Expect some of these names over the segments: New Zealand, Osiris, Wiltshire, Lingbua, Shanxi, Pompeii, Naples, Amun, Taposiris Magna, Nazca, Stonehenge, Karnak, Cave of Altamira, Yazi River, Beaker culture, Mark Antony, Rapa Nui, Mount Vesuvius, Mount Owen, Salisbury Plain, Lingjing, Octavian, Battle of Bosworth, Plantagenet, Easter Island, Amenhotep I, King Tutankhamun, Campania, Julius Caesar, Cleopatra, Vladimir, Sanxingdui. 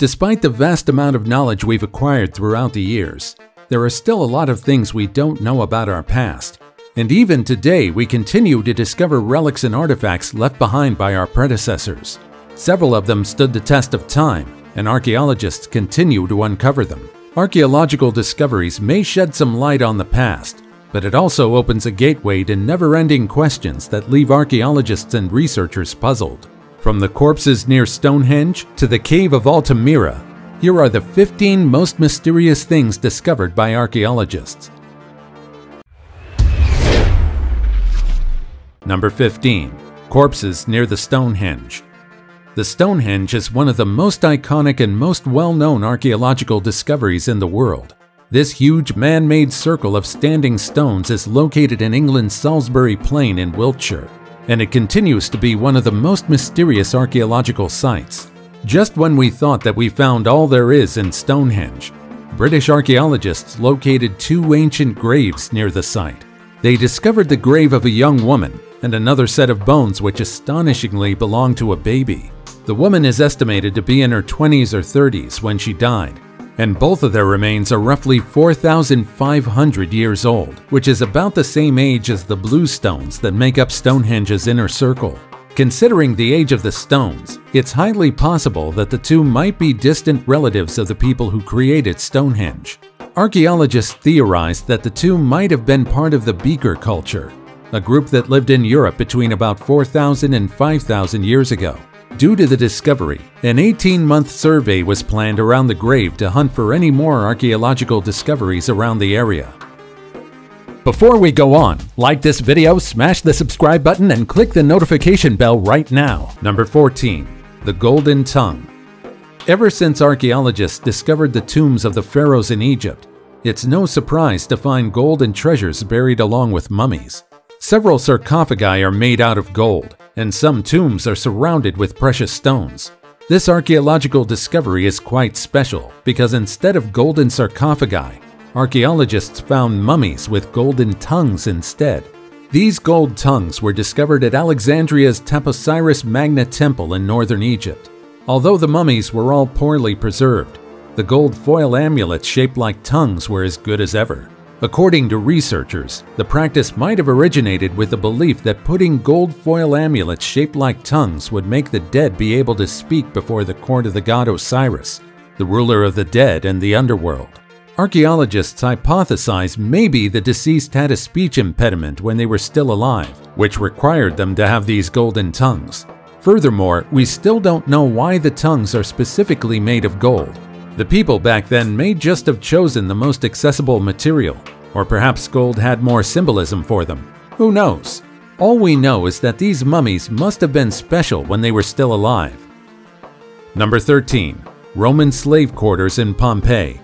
Despite the vast amount of knowledge we've acquired throughout the years, there are still a lot of things we don't know about our past. And even today, we continue to discover relics and artifacts left behind by our predecessors. Several of them stood the test of time, and archaeologists continue to uncover them. Archaeological discoveries may shed some light on the past, but it also opens a gateway to never-ending questions that leave archaeologists and researchers puzzled. From the corpses near Stonehenge to the Cave of Altamira, here are the 15 most mysterious things discovered by archaeologists. Number 15. Corpses near the Stonehenge. The Stonehenge is one of the most iconic and most well-known archaeological discoveries in the world. This huge man-made circle of standing stones is located in England's Salisbury Plain in Wiltshire, and it continues to be one of the most mysterious archaeological sites. Just when we thought that we found all there is in Stonehenge, British archaeologists located two ancient graves near the site. They discovered the grave of a young woman and another set of bones which astonishingly belonged to a baby. The woman is estimated to be in her 20s or 30s when she died, and both of their remains are roughly 4,500 years old, which is about the same age as the blue stones that make up Stonehenge's inner circle. Considering the age of the stones, it's highly possible that the two might be distant relatives of the people who created Stonehenge. Archaeologists theorized that the two might have been part of the Beaker culture, a group that lived in Europe between about 4,000 and 5,000 years ago. Due to the discovery, an 18-month survey was planned around the grave to hunt for any more archaeological discoveries around the area. Before we go on, like this video, smash the subscribe button, and click the notification bell right now. Number 14. The Golden Tongue. Ever since archaeologists discovered the tombs of the pharaohs in Egypt, it's no surprise to find gold and treasures buried along with mummies. Several sarcophagi are made out of gold, and some tombs are surrounded with precious stones. This archaeological discovery is quite special because instead of golden sarcophagi, archaeologists found mummies with golden tongues instead. These gold tongues were discovered at Alexandria's Taposiris Magna temple in northern Egypt. Although the mummies were all poorly preserved, the gold foil amulets shaped like tongues were as good as ever. According to researchers, the practice might have originated with the belief that putting gold foil amulets shaped like tongues would make the dead be able to speak before the court of the god Osiris, the ruler of the dead and the underworld. Archaeologists hypothesize maybe the deceased had a speech impediment when they were still alive, which required them to have these golden tongues. Furthermore, we still don't know why the tongues are specifically made of gold. The people back then may just have chosen the most accessible material, or perhaps gold had more symbolism for them. Who knows? All we know is that these mummies must have been special when they were still alive. Number 13. Roman slave quarters in Pompeii.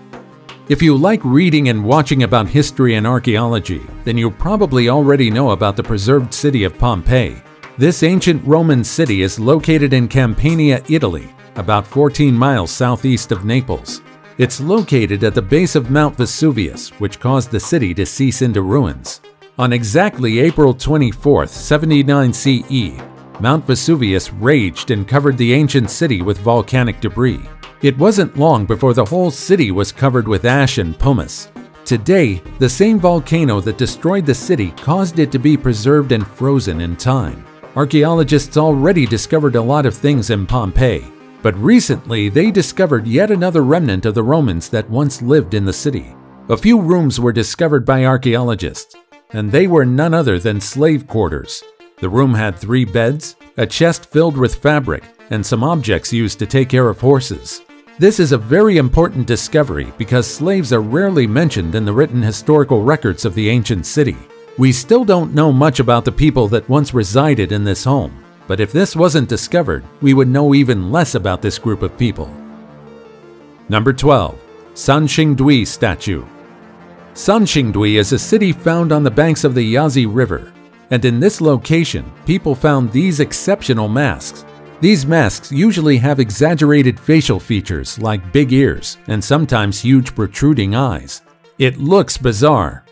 If you like reading and watching about history and archaeology, then you probably already know about the preserved city of Pompeii. This ancient Roman city is located in Campania, Italy, about 14 miles southeast of Naples. It's located at the base of Mount Vesuvius, which caused the city to cease into ruins. On exactly April 24, 79 CE, Mount Vesuvius raged and covered the ancient city with volcanic debris. It wasn't long before the whole city was covered with ash and pumice. Today, the same volcano that destroyed the city caused it to be preserved and frozen in time. Archaeologists already discovered a lot of things in Pompeii, but recently they discovered yet another remnant of the Romans that once lived in the city. A few rooms were discovered by archaeologists, and they were none other than slave quarters. The room had 3 beds, a chest filled with fabric, and some objects used to take care of horses. This is a very important discovery because slaves are rarely mentioned in the written historical records of the ancient city. We still don't know much about the people that once resided in this home, but if this wasn't discovered, we would know even less about this group of people. Number 12. Sanxingdui statue. Sanxingdui is a city found on the banks of the Yazi River, and in this location, people found these exceptional masks. These masks usually have exaggerated facial features like big ears and sometimes huge protruding eyes. It looks bizarre,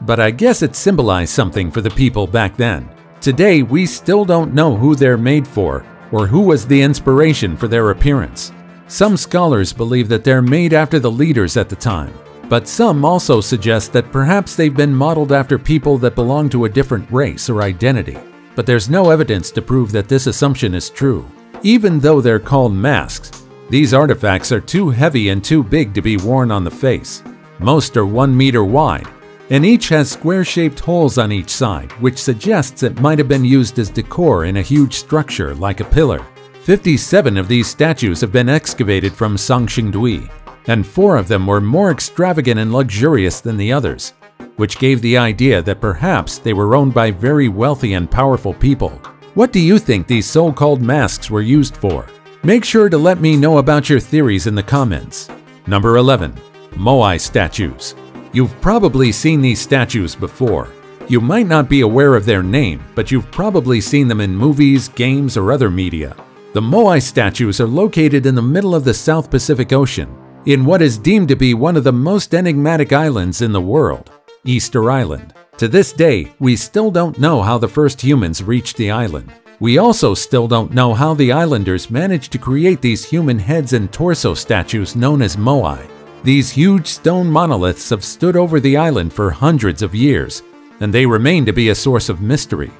but I guess it symbolized something for the people back then. Today, we still don't know who they're made for or who was the inspiration for their appearance. Some scholars believe that they're made after the leaders at the time, but some also suggest that perhaps they've been modeled after people that belong to a different race or identity. But there's no evidence to prove that this assumption is true. Even though they're called masks, these artifacts are too heavy and too big to be worn on the face. Most are 1 meter wide, and each has square-shaped holes on each side, which suggests it might have been used as decor in a huge structure like a pillar. 57 of these statues have been excavated from Sanxingdui, and 4 of them were more extravagant and luxurious than the others, which gave the idea that perhaps they were owned by very wealthy and powerful people. What do you think these so-called masks were used for? Make sure to let me know about your theories in the comments. Number 11. Moai statues. You've probably seen these statues before. You might not be aware of their name, but you've probably seen them in movies, games, or other media. The Moai statues are located in the middle of the South Pacific Ocean, in what is deemed to be one of the most enigmatic islands in the world, Easter Island. To this day, we still don't know how the first humans reached the island. We also still don't know how the islanders managed to create these human heads and torso statues known as moai. These huge stone monoliths have stood over the island for hundreds of years, and they remain to be a source of mystery.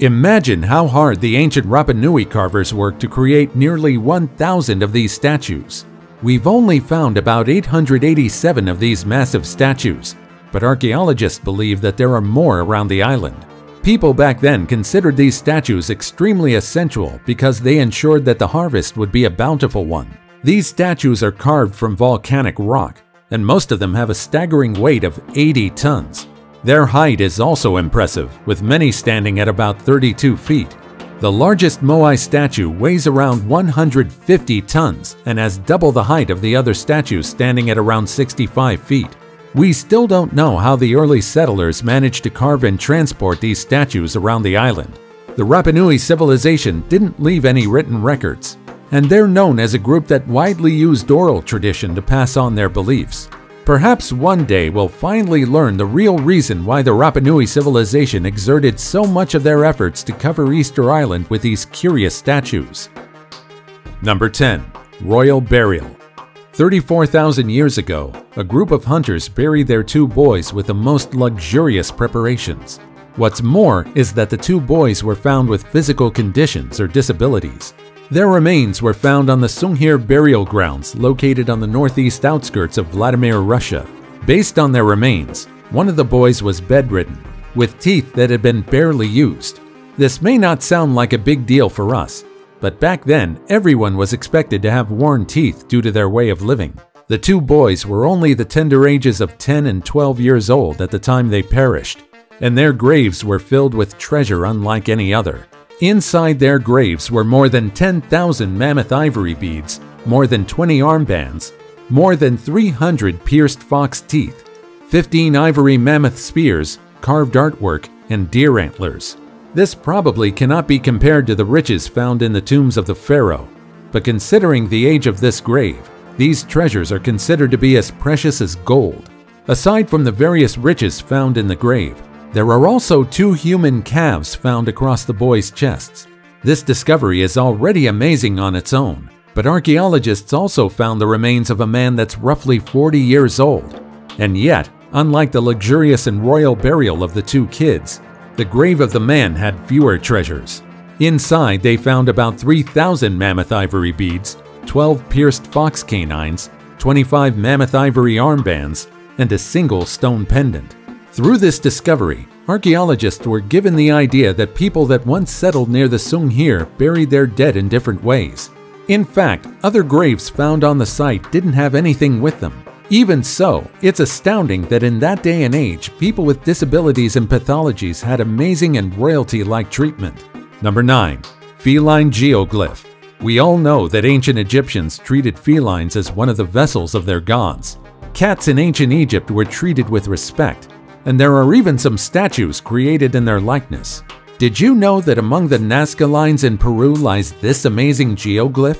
Imagine how hard the ancient Rapa Nui carvers worked to create nearly 1,000 of these statues. We've only found about 887 of these massive statues, but archaeologists believe that there are more around the island. People back then considered these statues extremely essential because they ensured that the harvest would be a bountiful one. These statues are carved from volcanic rock, and most of them have a staggering weight of 80 tons. Their height is also impressive, with many standing at about 32 feet. The largest Moai statue weighs around 150 tons and has double the height of the other statues, standing at around 65 feet. We still don't know how the early settlers managed to carve and transport these statues around the island. The Rapa Nui civilization didn't leave any written records, and they're known as a group that widely used oral tradition to pass on their beliefs. Perhaps one day we'll finally learn the real reason why the Rapa Nui civilization exerted so much of their efforts to cover Easter Island with these curious statues. Number 10. Royal burial. 34,000 years ago, a group of hunters buried their two boys with the most luxurious preparations. What's more is that the two boys were found with physical conditions or disabilities. Their remains were found on the Sunghir burial grounds located on the northeast outskirts of Vladimir, Russia. Based on their remains, one of the boys was bedridden, with teeth that had been barely used. This may not sound like a big deal for us, but back then, everyone was expected to have worn teeth due to their way of living. The two boys were only the tender ages of 10 and 12 years old at the time they perished, and their graves were filled with treasure unlike any other. Inside their graves were more than 10,000 mammoth ivory beads, more than 20 armbands, more than 300 pierced fox teeth, 15 ivory mammoth spears, carved artwork, and deer antlers. This probably cannot be compared to the riches found in the tombs of the pharaoh, but considering the age of this grave, these treasures are considered to be as precious as gold. Aside from the various riches found in the grave, there are also 2 human calves found across the boys' chests. This discovery is already amazing on its own, but archaeologists also found the remains of a man that's roughly 40 years old. And yet, unlike the luxurious and royal burial of the 2 kids, the grave of the man had fewer treasures. Inside, they found about 3,000 mammoth ivory beads, 12 pierced fox canines, 25 mammoth ivory armbands, and a single stone pendant. Through this discovery, archaeologists were given the idea that people that once settled near the Sunghir buried their dead in different ways. In fact, other graves found on the site didn't have anything with them. Even so, it's astounding that in that day and age, people with disabilities and pathologies had amazing and royalty-like treatment. Number 9. Feline geoglyph. We all know that ancient Egyptians treated felines as one of the vessels of their gods. Cats in ancient Egypt were treated with respect, and there are even some statues created in their likeness. Did you know that among the Nazca lines in Peru lies this amazing geoglyph?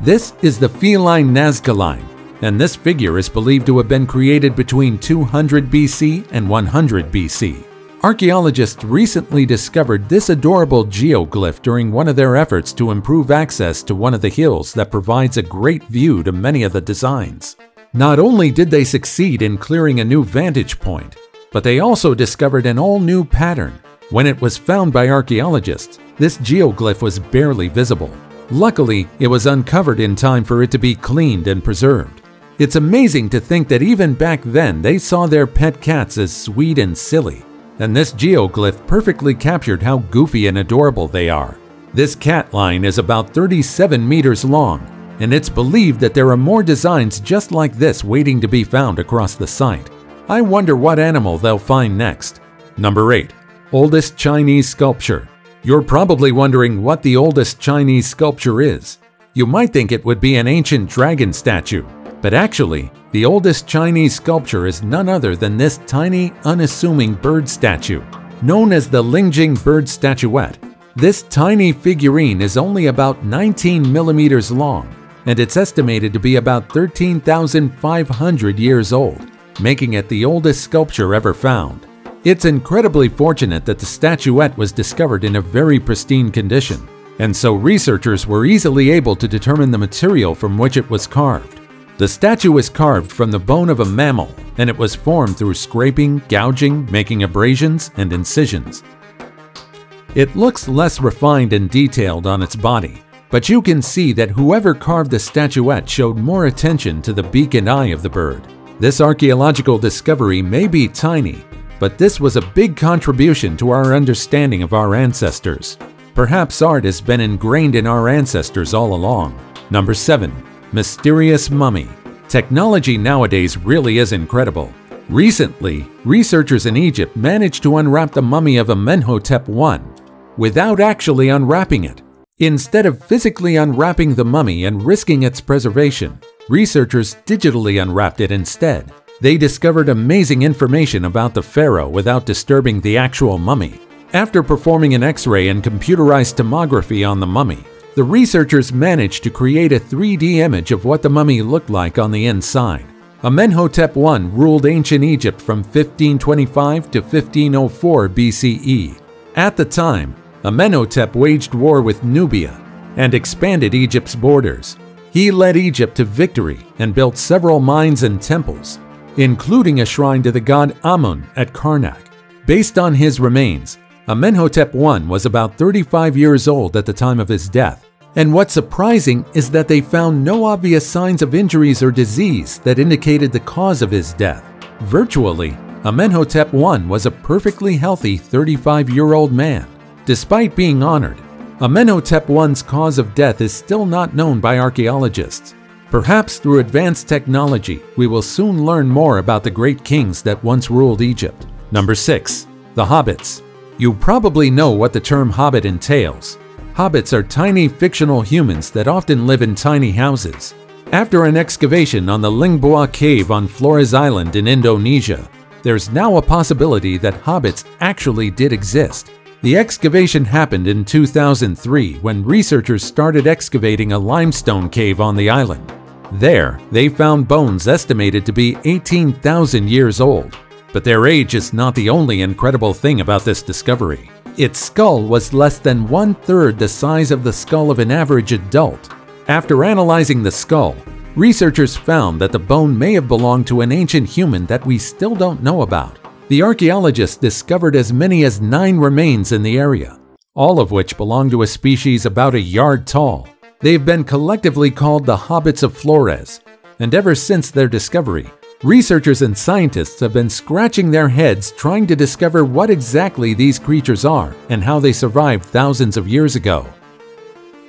This is the feline Nazca line, and this figure is believed to have been created between 200 BC and 100 BC. Archaeologists recently discovered this adorable geoglyph during one of their efforts to improve access to one of the hills that provides a great view to many of the designs. Not only did they succeed in clearing a new vantage point, but they also discovered an all-new pattern. When it was found by archaeologists, this geoglyph was barely visible. Luckily, it was uncovered in time for it to be cleaned and preserved. It's amazing to think that even back then they saw their pet cats as sweet and silly, and this geoglyph perfectly captured how goofy and adorable they are. This cat line is about 37 meters long, and it's believed that there are more designs just like this waiting to be found across the site. I wonder what animal they'll find next. Number 8. Oldest Chinese sculpture. You're probably wondering what the oldest Chinese sculpture is. You might think it would be an ancient dragon statue, but actually, the oldest Chinese sculpture is none other than this tiny, unassuming bird statue. Known as the Lingjing bird statuette, this tiny figurine is only about 19 millimeters long, and it's estimated to be about 13,500 years old, making it the oldest sculpture ever found. It's incredibly fortunate that the statuette was discovered in a very pristine condition, and so researchers were easily able to determine the material from which it was carved. The statue was carved from the bone of a mammal, and it was formed through scraping, gouging, making abrasions, and incisions. It looks less refined and detailed on its body, but you can see that whoever carved the statuette showed more attention to the beak and eye of the bird. This archaeological discovery may be tiny, but this was a big contribution to our understanding of our ancestors. Perhaps art has been ingrained in our ancestors all along. Number 7. Mysterious mummy. Technology nowadays really is incredible. Recently, researchers in Egypt managed to unwrap the mummy of Amenhotep I without actually unwrapping it. Instead of physically unwrapping the mummy and risking its preservation, researchers digitally unwrapped it instead. They discovered amazing information about the pharaoh without disturbing the actual mummy. After performing an X-ray and computerized tomography on the mummy, the researchers managed to create a 3D image of what the mummy looked like on the inside. Amenhotep I ruled ancient Egypt from 1525 to 1504 BCE. At the time, Amenhotep waged war with Nubia and expanded Egypt's borders. He led Egypt to victory and built several mines and temples, including a shrine to the god Amun at Karnak. Based on his remains, Amenhotep I was about 35 years old at the time of his death, and what's surprising is that they found no obvious signs of injuries or disease that indicated the cause of his death. Virtually, Amenhotep I was a perfectly healthy 35-year-old man. Despite being honored, Amenhotep I's cause of death is still not known by archaeologists. Perhaps through advanced technology, we will soon learn more about the great kings that once ruled Egypt. Number 6. The Hobbits. You probably know what the term hobbit entails. Hobbits are tiny fictional humans that often live in tiny houses. After an excavation on the Lingbua cave on Flores Island in Indonesia, there's now a possibility that hobbits actually did exist. The excavation happened in 2003 when researchers started excavating a limestone cave on the island. There, they found bones estimated to be 18,000 years old. But their age is not the only incredible thing about this discovery. Its skull was less than one-third the size of the skull of an average adult. After analyzing the skull, researchers found that the bone may have belonged to an ancient human that we still don't know about. The archaeologists discovered as many as 9 remains in the area, all of which belong to a species about a yard tall. They've been collectively called the Hobbits of Flores, and ever since their discovery, researchers and scientists have been scratching their heads trying to discover what exactly these creatures are and how they survived thousands of years ago.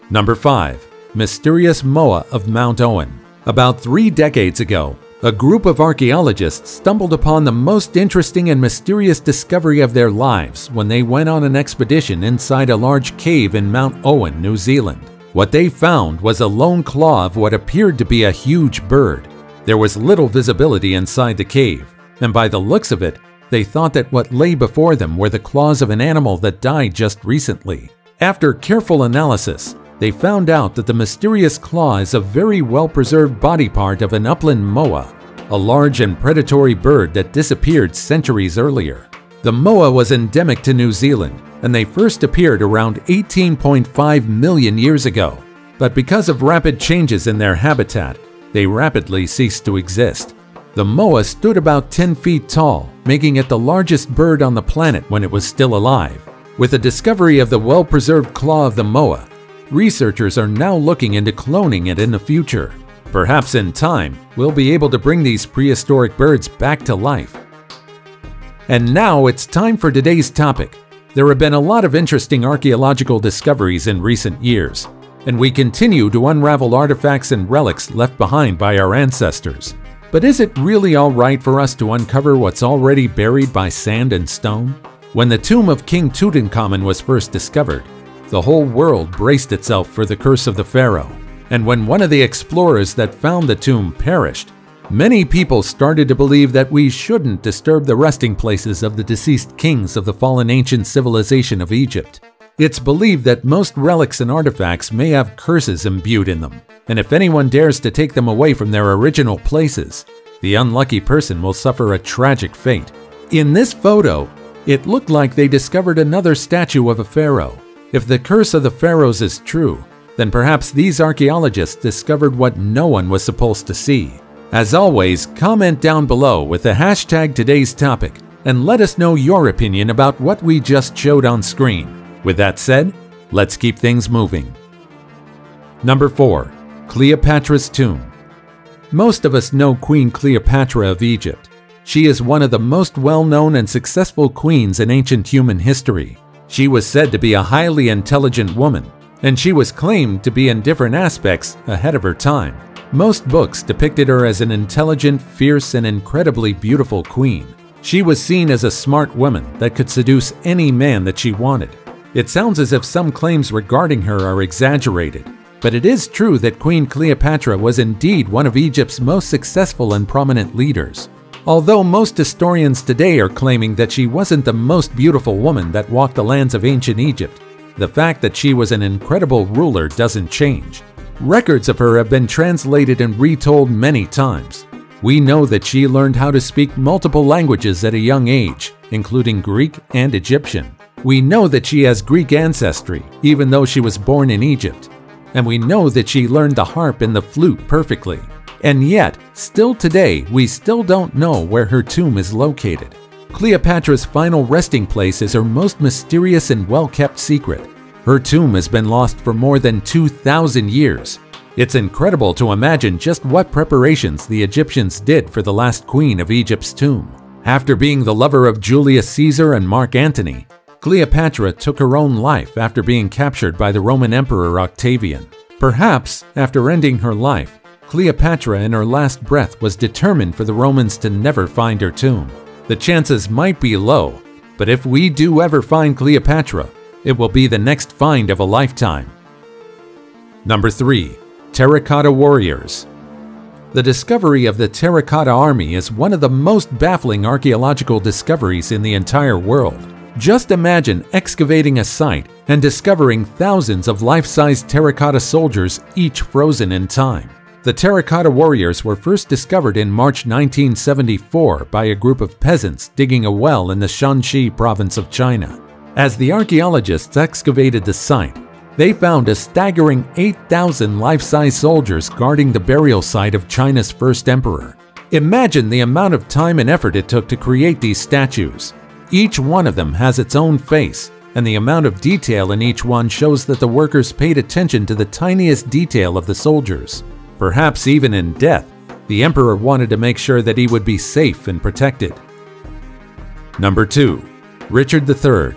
Number 5. Mysterious Moa of Mount Owen. About 3 decades ago, a group of archaeologists stumbled upon the most interesting and mysterious discovery of their lives when they went on an expedition inside a large cave in Mount Owen, New Zealand. What they found was a lone claw of what appeared to be a huge bird. There was little visibility inside the cave, and by the looks of it, they thought that what lay before them were the claws of an animal that died just recently. After careful analysis, they found out that the mysterious claw is a very well-preserved body part of an upland moa, a large and predatory bird that disappeared centuries earlier. The moa was endemic to New Zealand, and they first appeared around 18.5 million years ago. But because of rapid changes in their habitat, they rapidly ceased to exist. The moa stood about 10 feet tall, making it the largest bird on the planet when it was still alive. With the discovery of the well-preserved claw of the moa, researchers are now looking into cloning it in the future. Perhaps in time, we'll be able to bring these prehistoric birds back to life. And now it's time for today's topic. There have been a lot of interesting archaeological discoveries in recent years, and we continue to unravel artifacts and relics left behind by our ancestors. But is it really all right for us to uncover what's already buried by sand and stone? When the tomb of King Tutankhamun was first discovered, the whole world braced itself for the curse of the pharaoh. And when one of the explorers that found the tomb perished, many people started to believe that we shouldn't disturb the resting places of the deceased kings of the fallen ancient civilization of Egypt. It's believed that most relics and artifacts may have curses imbued in them, and if anyone dares to take them away from their original places, the unlucky person will suffer a tragic fate. In this photo, it looked like they discovered another statue of a pharaoh. If the curse of the pharaohs is true, then perhaps these archaeologists discovered what no one was supposed to see. As always, comment down below with the hashtag today's topic and let us know your opinion about what we just showed on screen. With that said, let's keep things moving. Number 4. Cleopatra's tomb. Most of us know Queen Cleopatra of Egypt. She is one of the most well-known and successful queens in ancient human history. She was said to be a highly intelligent woman, and she was claimed to be in different aspects ahead of her time. Most books depicted her as an intelligent, fierce, and incredibly beautiful queen. She was seen as a smart woman that could seduce any man that she wanted. It sounds as if some claims regarding her are exaggerated, but it is true that Queen Cleopatra was indeed one of Egypt's most successful and prominent leaders. Although most historians today are claiming that she wasn't the most beautiful woman that walked the lands of ancient Egypt, the fact that she was an incredible ruler doesn't change. Records of her have been translated and retold many times. We know that she learned how to speak multiple languages at a young age, including Greek and Egyptian. We know that she has Greek ancestry, even though she was born in Egypt. And we know that she learned the harp and the flute perfectly. And yet, still today, we still don't know where her tomb is located. Cleopatra's final resting place is her most mysterious and well-kept secret. Her tomb has been lost for more than 2,000 years. It's incredible to imagine just what preparations the Egyptians did for the last queen of Egypt's tomb. After being the lover of Julius Caesar and Mark Antony, Cleopatra took her own life after being captured by the Roman Emperor Octavian. Perhaps, after ending her life, Cleopatra in her last breath was determined for the Romans to never find her tomb. The chances might be low, but if we do ever find Cleopatra, it will be the next find of a lifetime. Number 3. Terracotta warriors. The discovery of the Terracotta army is one of the most baffling archaeological discoveries in the entire world. Just imagine excavating a site and discovering thousands of life-size terracotta soldiers, each frozen in time. The terracotta warriors were first discovered in March 1974 by a group of peasants digging a well in the Shanxi province of China. As the archaeologists excavated the site, they found a staggering 8,000 life-size soldiers guarding the burial site of China's first emperor. Imagine the amount of time and effort it took to create these statues. Each one of them has its own face, and the amount of detail in each one shows that the workers paid attention to the tiniest detail of the soldiers. Perhaps even in death, the emperor wanted to make sure that he would be safe and protected. Number 2. Richard III.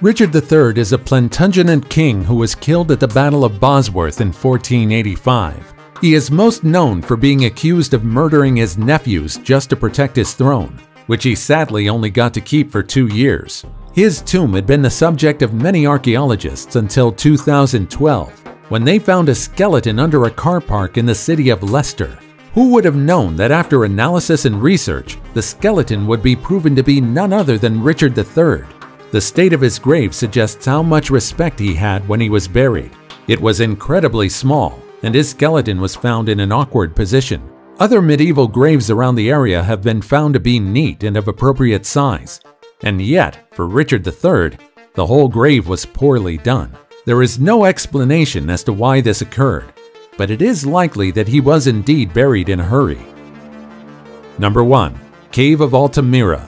Richard III is a Plantagenet king who was killed at the Battle of Bosworth in 1485. He is most known for being accused of murdering his nephews just to protect his throne, which he sadly only got to keep for 2 years. His tomb had been the subject of many archaeologists until 2012, when they found a skeleton under a car park in the city of Leicester. Who would have known that after analysis and research, the skeleton would be proven to be none other than Richard III? The state of his grave suggests how much respect he had when he was buried. It was incredibly small, and his skeleton was found in an awkward position. Other medieval graves around the area have been found to be neat and of appropriate size. And yet, for Richard III, the whole grave was poorly done. There is no explanation as to why this occurred, but it is likely that he was indeed buried in a hurry. Number 1. Cave of Altamira.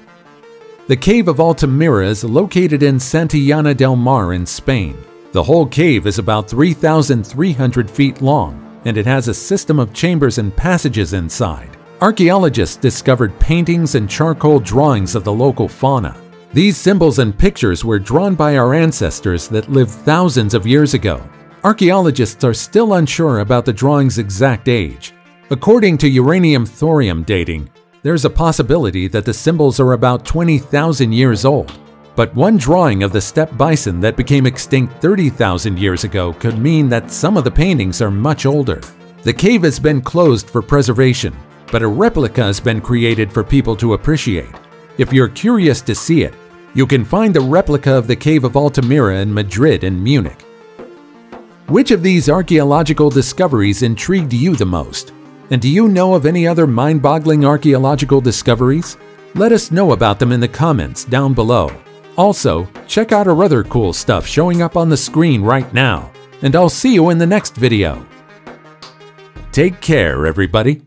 The Cave of Altamira is located in Santillana del Mar in Spain. The whole cave is about 3,300 feet long, and it has a system of chambers and passages inside. Archaeologists discovered paintings and charcoal drawings of the local fauna. These symbols and pictures were drawn by our ancestors that lived thousands of years ago. Archaeologists are still unsure about the drawing's exact age. According to uranium-thorium dating, there's a possibility that the symbols are about 20,000 years old. But one drawing of the steppe bison that became extinct 30,000 years ago could mean that some of the paintings are much older. The cave has been closed for preservation, but a replica has been created for people to appreciate. If you're curious to see it, you can find the replica of the Cave of Altamira in Madrid and Munich. Which of these archaeological discoveries intrigued you the most? And do you know of any other mind-boggling archaeological discoveries? Let us know about them in the comments down below. Also, check out our other cool stuff showing up on the screen right now, and I'll see you in the next video. Take care, everybody.